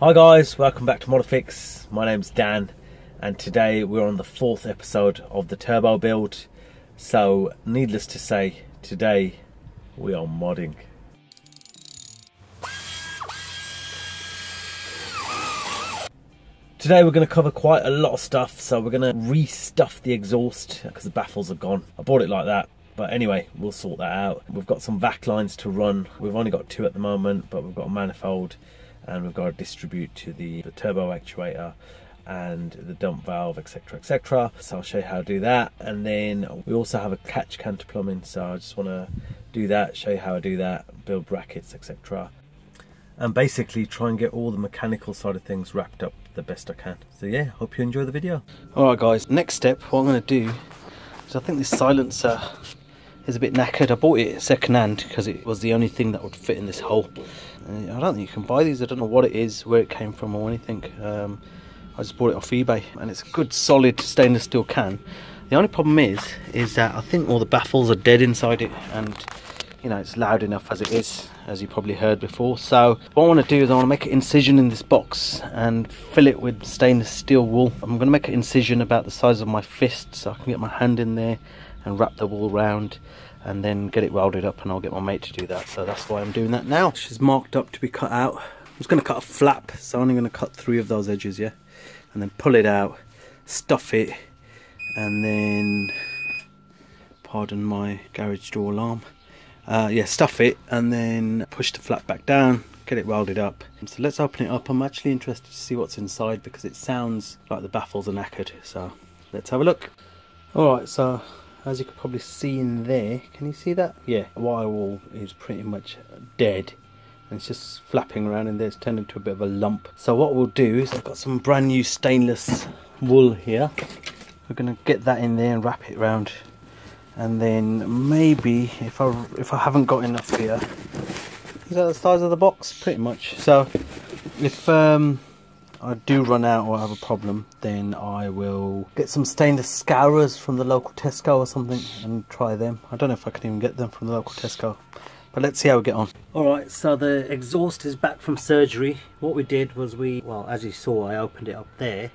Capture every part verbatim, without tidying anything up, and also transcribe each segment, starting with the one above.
Hi guys, welcome back to Mod or Fix. My name's Dan and today we're on the fourth episode of the turbo build. So needless to say, today we are modding. Today we're going to cover quite a lot of stuff, so we're going to restuff the exhaust because the baffles are gone. I bought it like that. But anyway, we'll sort that out. We've got some vac lines to run. We've only got two at the moment, but we've got a manifold and we've got to distribute to the, the turbo actuator and the dump valve, et cetera, et cetera. So I'll show you how to do that. And then we also have a catch canter plumbing. So I just want to do that, show you how I do that, build brackets, et cetera. And basically try and get all the mechanical side of things wrapped up the best I can. So yeah, hope you enjoy the video. All right guys, next step, what I'm gonna do is I think this silencer is a bit knackered. I bought it second hand because it was the only thing that would fit in this hole. And I don't think you can buy these. I don't know what it is, where it came from or anything. Um, I just bought it off eBay and it's a good solid stainless steel can. The only problem is, is that I think all the baffles are dead inside it and you know, it's loud enough as it is, as you probably heard before. So what I want to do is I want to make an incision in this box and fill it with stainless steel wool. I'm going to make an incision about the size of my fist so I can get my hand in there and wrap the wool round and then get it welded up, and I'll get my mate to do that. So that's why I'm doing that now. She's marked up to be cut out. I'm just going to cut a flap, so I'm only going to cut three of those edges, yeah, and then pull it out, stuff it, and then, pardon my garage door alarm, uh, yeah, stuff it and then push the flap back down, get it welded up. So let's open it up. I'm actually interested to see what's inside because it sounds like the baffles are knackered, so let's have a look. Alright, so as you can probably see in there, can you see that? Yeah, the wire wall is pretty much dead and it's just flapping around in there. It's turned into a bit of a lump. So what we'll do is I've got some brand new stainless wool here. We're going to get that in there and wrap it round, and then maybe if I, if I haven't got enough here, is that the size of the box? Pretty much. So if um, I do run out or have a problem, then I will get some stainless scourers from the local Tesco or something and try them. I don't know if I can even get them from the local Tesco, but let's see how we get on. Alright, so the exhaust is back from surgery. What we did was we, well, as you saw, I opened it up there,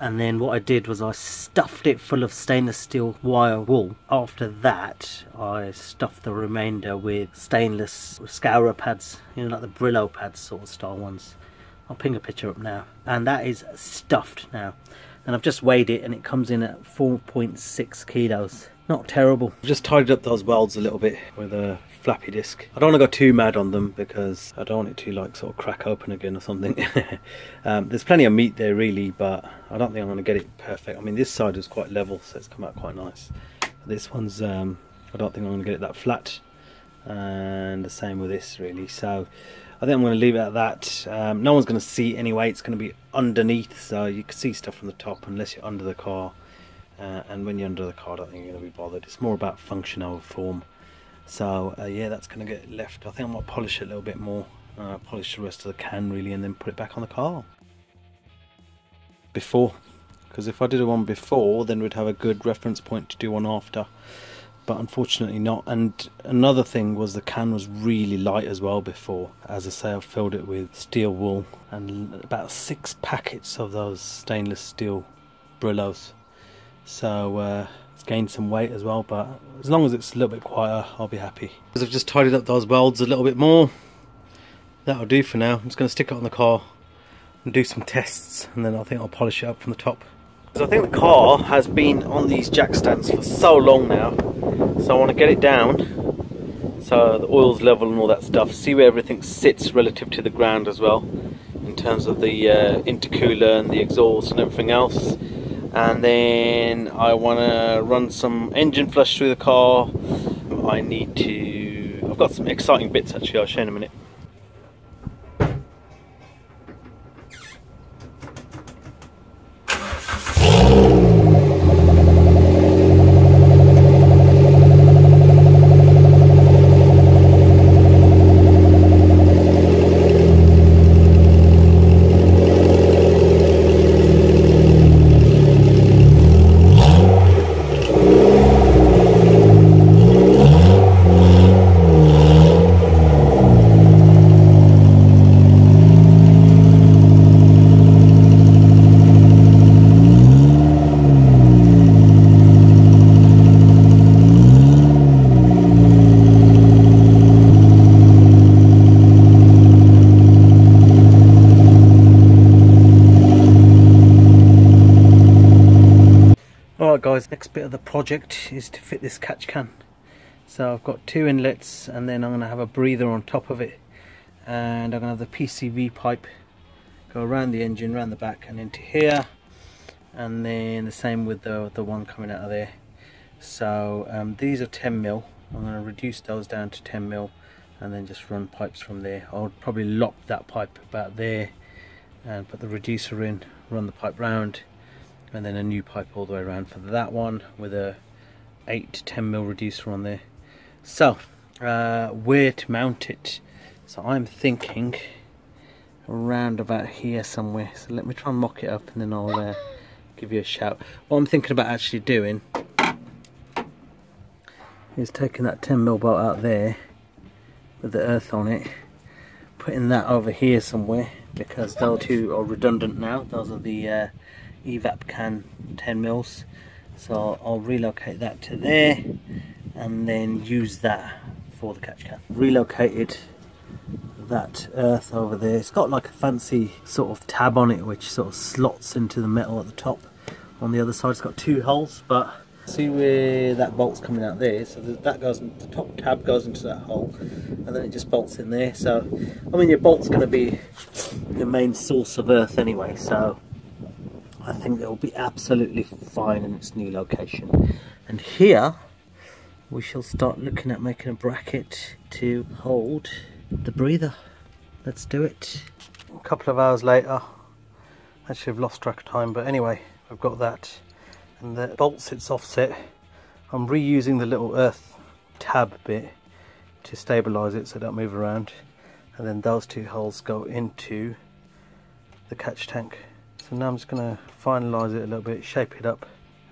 and then what I did was I stuffed it full of stainless steel wire wool. After that, I stuffed the remainder with stainless scourer pads, you know, like the Brillo pads sort of style ones. I'll ping a picture up now, and that is stuffed now. And I've just weighed it and it comes in at four point six kilos. Not terrible. I've just tidied up those welds a little bit with a flappy disc. I don't want to go too mad on them because I don't want it to like sort of crack open again or something. um, there's plenty of meat there really, but I don't think I'm going to get it perfect. I mean, this side is quite level, so it's come out quite nice. This one's, um, I don't think I'm going to get it that flat, and the same with this really. So I think I'm going to leave it at that. Um, no one's going to see it anyway. It's going to be underneath, so you can see stuff from the top unless you're under the car. Uh, and when you're under the car, I don't think you're going to be bothered. It's more about function over form. So uh, yeah, that's going to get left. I think I might polish it a little bit more. Uh, polish the rest of the can really, and then put it back on the car. Before, because if I did one before, then we'd have a good reference point to do one after. But unfortunately not. And another thing was the can was really light as well before. As I say, I filled it with steel wool and about six packets of those stainless steel Brillos. So uh, it's gained some weight as well, but as long as it's a little bit quieter, I'll be happy. Because I've just tidied up those welds a little bit more. That'll do for now. I'm just going to stick it on the car and do some tests, and then I think I'll polish it up from the top. So I think the car has been on these jack stands for so long now. So I want to get it down, so the oil's level and all that stuff, see where everything sits relative to the ground as well, in terms of the uh, intercooler and the exhaust and everything else. And then I want to run some engine flush through the car. I need to... I've got some exciting bits actually, I'll show you in a minute. Right guys, next bit of the project is to fit this catch can. So I've got two inlets and then I'm going to have a breather on top of it, and I'm going to have the P C V pipe go around the engine, around the back and into here, and then the same with the, the one coming out of there. So um, these are ten mil. I'm going to reduce those down to ten mil and then just run pipes from there. I'll probably lop that pipe about there and put the reducer in, run the pipe round, and then a new pipe all the way around for that one with a eight to ten mil reducer on there. So uh, where to mount it? So I'm thinking around about here somewhere. So let me try and mock it up and then I'll uh, give you a shout. What I'm thinking about actually doing is taking that ten mil bolt out there with the earth on it, putting that over here somewhere, because those two are redundant now. Those are the uh, evap can ten mils, so I'll relocate that to there and then use that for the catch can. Relocated that earth over there. It's got like a fancy sort of tab on it which sort of slots into the metal at the top. On the other side it's got two holes, but see where that bolt's coming out there, so that goes, the top tab goes into that hole and then it just bolts in there. So I mean your bolt's going to be the main source of earth anyway, so I think it'll be absolutely fine in its new location. And here we shall start looking at making a bracket to hold the breather. Let's do it. A couple of hours later, actually I've lost track of time, but anyway I've got that, and the bolt sits offset. I'm reusing the little earth tab bit to stabilise it so it don't move around, and then those two holes go into the catch tank. So now I'm just going to finalise it a little bit, shape it up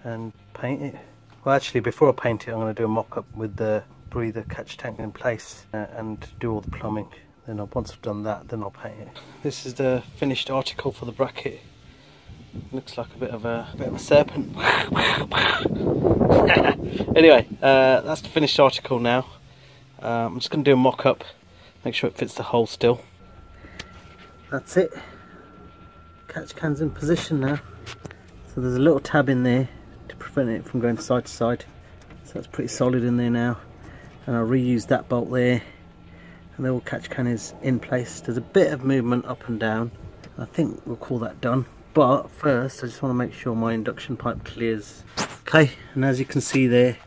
and paint it. Well actually before I paint it I'm going to do a mock-up with the breather catch tank in place uh, and do all the plumbing. Then once I've done that then I'll paint it. This is the finished article for the bracket. Looks like a bit of a, a bit of a serpent. Anyway, uh, that's the finished article now. Uh, I'm just going to do a mock-up, make sure it fits the hole still. That's it. Catch can's in position now. So there's a little tab in there to prevent it from going side to side. So it's pretty solid in there now. And I'll reuse that bolt there. And the old catch can is in place. There's a bit of movement up and down. I think we'll call that done. But first, I just want to make sure my induction pipe clears. Okay, and as you can see there,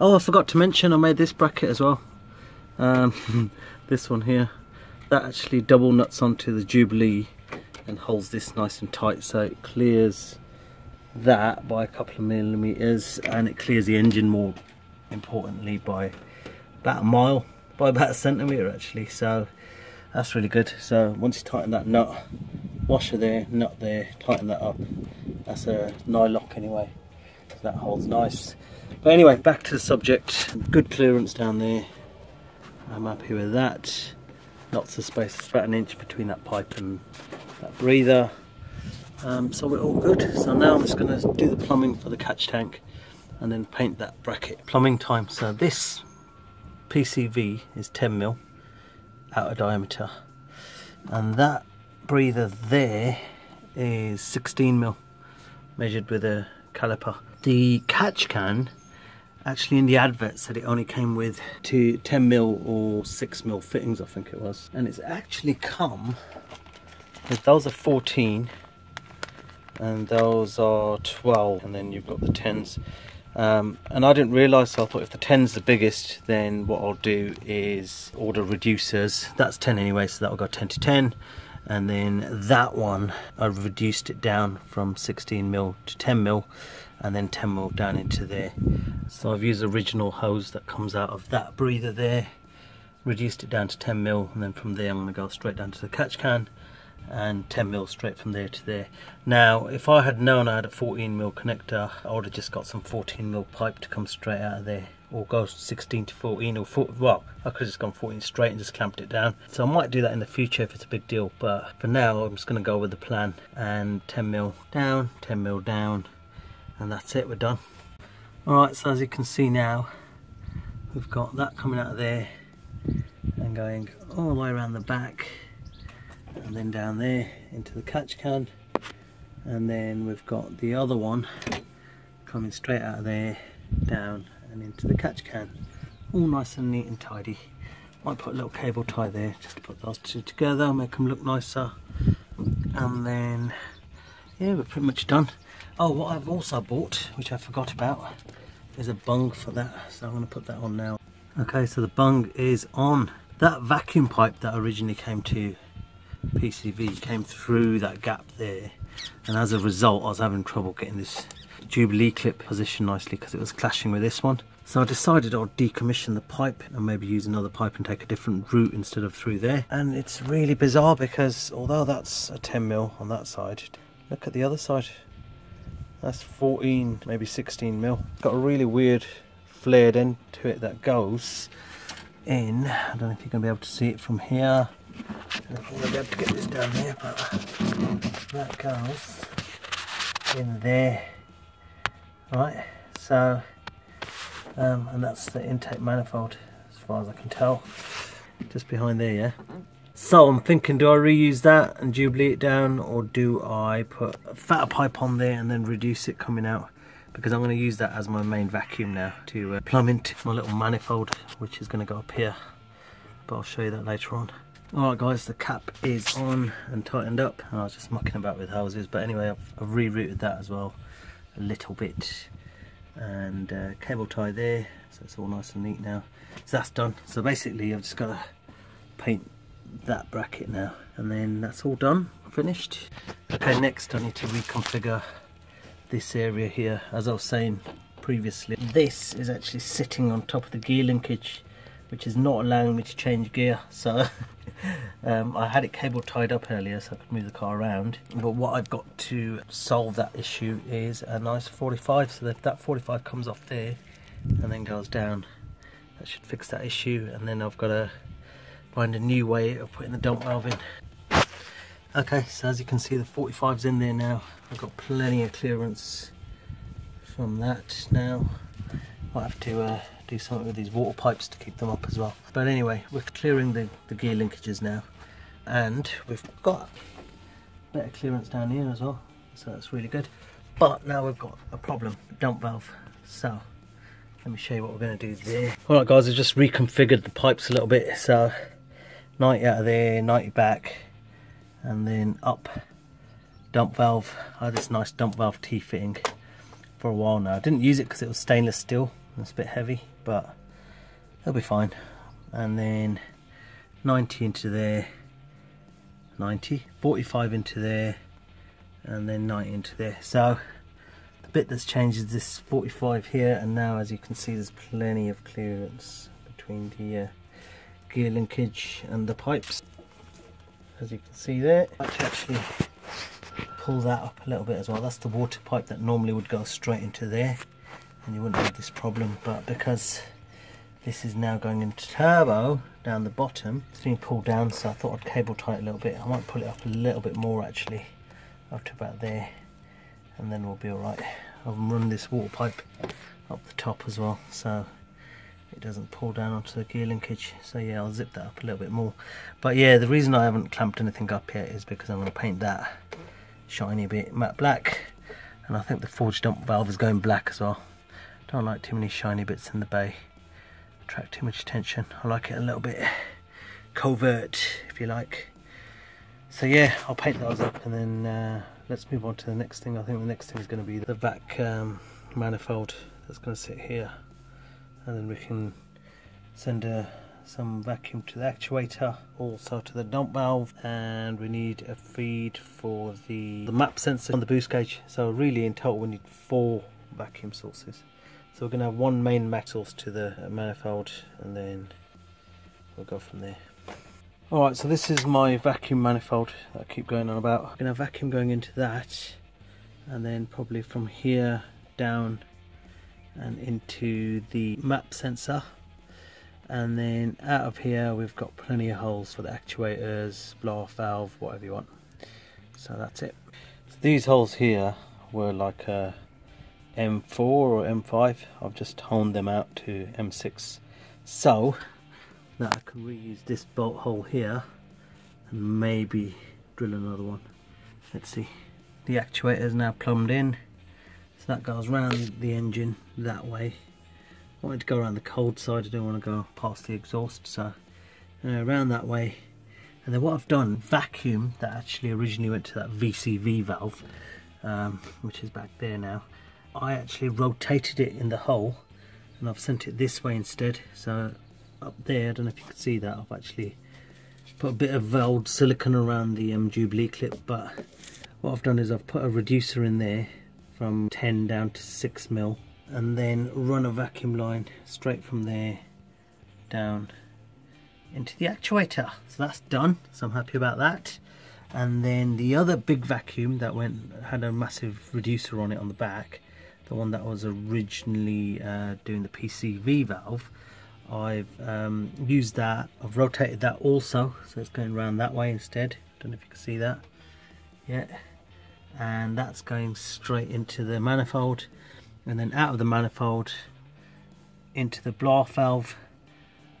oh, I forgot to mention I made this bracket as well. Um, this one here, that actually double nuts onto the Jubilee and holds this nice and tight, so it clears that by a couple of millimeters, and it clears the engine more importantly by about a mile, by about a centimeter actually. So that's really good. So once you tighten that nut, washer there, nut there, tighten that up. That's a nylock anyway, so that holds nice. But anyway, back to the subject. Good clearance down there. I'm happy with that. Lots of space, it's about an inch between that pipe and that breather. Um, so we're all good. So now I'm just going to do the plumbing for the catch tank and then paint that bracket. Plumbing time. So this P C V is ten mil outer diameter, and that breather there is sixteen mil measured with a caliper. The catch can actually in the advert said it only came with two ten mil or six mil fittings, I think it was, and it's actually come with, those are fourteen and those are twelve, and then you've got the tens. Um, and I didn't realise, so I thought if the ten's the biggest then what I'll do is order reducers. That's ten anyway, so that'll go ten to ten. And then that one, I reduced it down from sixteen mil to ten mil, and then ten mil down into there. So I've used the original hose that comes out of that breather there, reduced it down to ten mil, and then from there I'm going to go straight down to the catch can, and ten mil straight from there to there. Now if I had known I had a fourteen mil connector, I would have just got some fourteen mil pipe to come straight out of there, or go sixteen to fourteen or four, well I could have just gone fourteen straight and just clamped it down. So I might do that in the future if it's a big deal, but for now I'm just going to go with the plan, and ten mil down, ten mil down, and that's it, we're done. Alright, so as you can see now we've got that coming out of there and going all the way around the back, and then down there into the catch can, and then we've got the other one coming straight out of there, down and into the catch can, all nice and neat and tidy. Might put a little cable tie there just to put those two together, make them look nicer, and then yeah, we're pretty much done. Oh, what I've also bought, which I forgot about, is a bung for that, so I'm going to put that on now. Okay, so the bung is on. That vacuum pipe that originally came to P C V came through that gap there, and as a result I was having trouble getting this Jubilee clip positioned nicely because it was clashing with this one. So I decided I'll decommission the pipe and maybe use another pipe and take a different route instead of through there. And it's really bizarre because although that's a ten mil on that side, look at the other side, that's fourteen, maybe sixteen mil. It's got a really weird flared end to it that goes in. I don't know if you're going to be able to see it from here. I don't know if I'm going to be able to get this down here, but that goes in there. Right, so um, and that's the intake manifold as far as I can tell, just behind there. Yeah, so I'm thinking, do I reuse that and Jubilee it down, or do I put a fatter pipe on there and then reduce it coming out, because I'm going to use that as my main vacuum now to uh, plumb into my little manifold, which is going to go up here, but I'll show you that later on. Alright guys, the cap is on and tightened up, and I was just mucking about with hoses, but anyway I've, I've rerouted that as well a little bit, and uh, cable tie there, so it's all nice and neat now. So that's done. So basically I've just got to paint that bracket now, and then that's all done, finished. Okay, next I need to reconfigure this area here. As I was saying previously, this is actually sitting on top of the gear linkage, which is not allowing me to change gear. So um, I had it cable tied up earlier so I could move the car around, but what I've got to solve that issue is a nice forty-five, so that that forty-five comes off there and then goes down. That should fix that issue, and then I've got to find a new way of putting the dump valve in. Okay, so as you can see the forty-five's in there now. I've got plenty of clearance from that now. Might have to uh, do something with these water pipes to keep them up as well. But anyway, we're clearing the, the gear linkages now, and we've got better clearance down here as well, so that's really good. But now we've got a problem, dump valve. So let me show you what we're going to do there. Alright guys, I've just reconfigured the pipes a little bit, so ninety out of there, ninety back, and then up, dump valve. I had this nice dump valve T-fitting for a while now. I didn't use it because it was stainless steel. It's a bit heavy, but it'll be fine. And then ninety into there, ninety, forty-five into there, and then ninety into there. So the bit that's changed is this forty-five here, and now as you can see there's plenty of clearance between the uh, gear linkage and the pipes, as you can see there. I can actually pull that up a little bit as well. That's the water pipe that normally would go straight into there, and you wouldn't have this problem, but because this is now going into turbo down the bottom, it's been pulled down, so I thought I'd cable tie it a little bit. I might pull it up a little bit more actually, up to about there, and then we'll be alright. I've run this water pipe up the top as well, so it doesn't pull down onto the gear linkage. So yeah, I'll zip that up a little bit more. But yeah, the reason I haven't clamped anything up yet is because I'm going to paint that shiny bit matte black, and I think the forged dump valve is going black as well. Don't like too many shiny bits in the bay, attract too much attention. I like it a little bit covert, if you like. So yeah, I'll paint those up, and then uh, let's move on to the next thing. I think the next thing is going to be the vac um, manifold that's going to sit here, and then we can send a, some vacuum to the actuator, also to the dump valve, and we need a feed for the, the map sensor on the boost gauge. So really in total we need four vacuum sources. So we're going to have one main vac source to the manifold, and then we'll go from there. Alright, so this is my vacuum manifold that I keep going on about. I'm going to have vacuum going into that, and then probably from here down and into the map sensor. And then out of here we've got plenty of holes for the actuators, blow-off valve, whatever you want. So that's it. So these holes here were like a M four or M five. I've just honed them out to M six, so that I can reuse this bolt hole here and maybe drill another one. Let's see. The actuator is now plumbed in, So that goes round the engine that way. I wanted to go around the cold side, I don't want to go past the exhaust, so uh, around that way. And then what I've done, vacuum that actually originally went to that V C V valve, um, which is back there now. I actually rotated it in the hole and I've sent it this way instead. So up there, I don't know if you can see that, I've actually put a bit of old silicone around the um, Jubilee clip, but what I've done is I've put a reducer in there from ten down to six mil and then run a vacuum line straight from there down into the actuator. So that's done, so I'm happy about that. And then the other big vacuum that went had a massive reducer on it on the back, the one that was originally uh, doing the P C V valve, I've um, used that, I've rotated that also, so it's going around that way instead. Don't know if you can see that. Yeah, and that's going straight into the manifold, and then out of the manifold into the blow-off valve,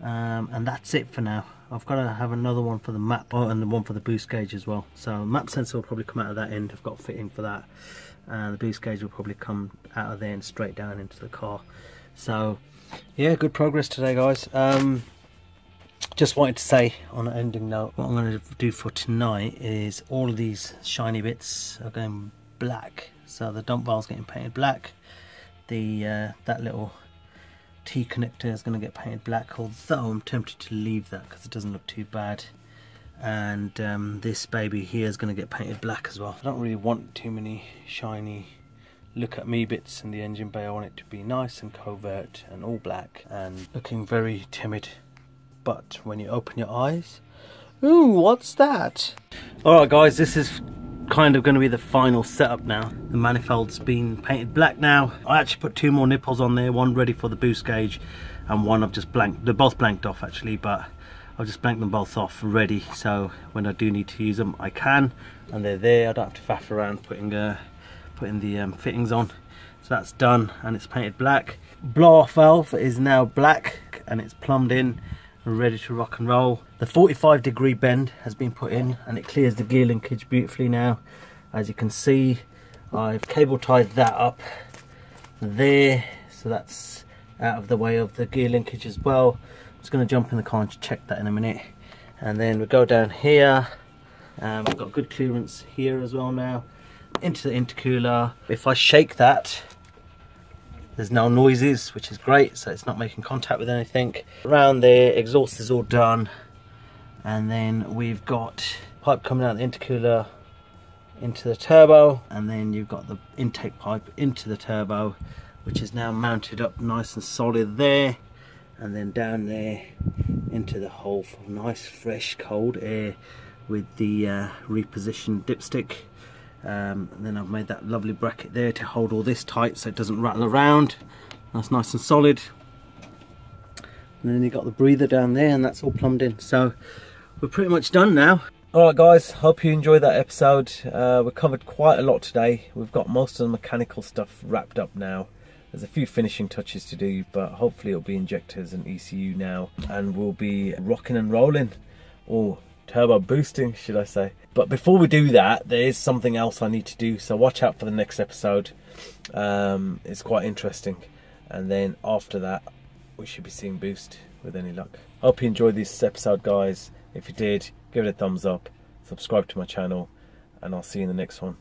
um, and that's it for now. I've got to have another one for the map, oh, and the one for the boost gauge as well. So map sensor will probably come out of that end, I've got to fit in for that, and uh, the boost gauge will probably come out of there and straight down into the car. So yeah, good progress today, guys. Um, just wanted to say on an ending note, what I'm going to do for tonight is all of these shiny bits are going black. So the dump valve's getting painted black, the uh, that little T connector is going to get painted black, although I'm tempted to leave that because it doesn't look too bad. And um, this baby here is going to get painted black as well. I don't really want too many shiny look at me bits in the engine bay. I want it to be nice and covert and all black and looking very timid. But when you open your eyes, ooh, what's that? All right, guys, this is kind of going to be the final setup now. The manifold's been painted black now. I actually put two more nipples on there, one ready for the boost gauge and one I've just blanked. They're both blanked off actually, but I've just blanked them both off ready, so when I do need to use them I can, and they're there. I don't have to faff around putting uh, putting the um, fittings on. So that's done and it's painted black. Blow off valve is now black and it's plumbed in and ready to rock and roll. The forty-five degree bend has been put in and it clears the gear linkage beautifully now. As you can see, I've cable tied that up there, so that's out of the way of the gear linkage as well. I'm just going to jump in the car and check that in a minute. And then we go down here and we've got good clearance here as well now into the intercooler. If I shake that, there's no noises, which is great, so it's not making contact with anything. Around there, exhaust is all done, and then we've got pipe coming out of the intercooler into the turbo, and then you've got the intake pipe into the turbo, which is now mounted up nice and solid there, and then down there into the hole for nice fresh cold air with the uh, repositioned dipstick. Um, and then I've made that lovely bracket there to hold all this tight so it doesn't rattle around. That's nice and solid. And then you've got the breather down there and that's all plumbed in. So we're pretty much done now. Alright guys, hope you enjoyed that episode. Uh, we covered quite a lot today. We've got most of the mechanical stuff wrapped up now. There's a few finishing touches to do, but hopefully it'll be injectors and E C U now. And we'll be rocking and rolling. Or turbo boosting, should I say. But before we do that, there is something else I need to do, so watch out for the next episode. Um, it's quite interesting. And then after that, we should be seeing boost with any luck. Hope you enjoyed this episode, guys. If you did, give it a thumbs up, subscribe to my channel, and I'll see you in the next one.